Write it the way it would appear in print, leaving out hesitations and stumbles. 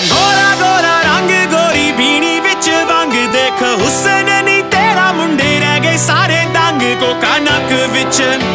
गोरा गोरा रंग गोरी बीनी विच वंग देख हुस्न नी तेरा मुंडे रह गए सारे दंग कोका नक विच।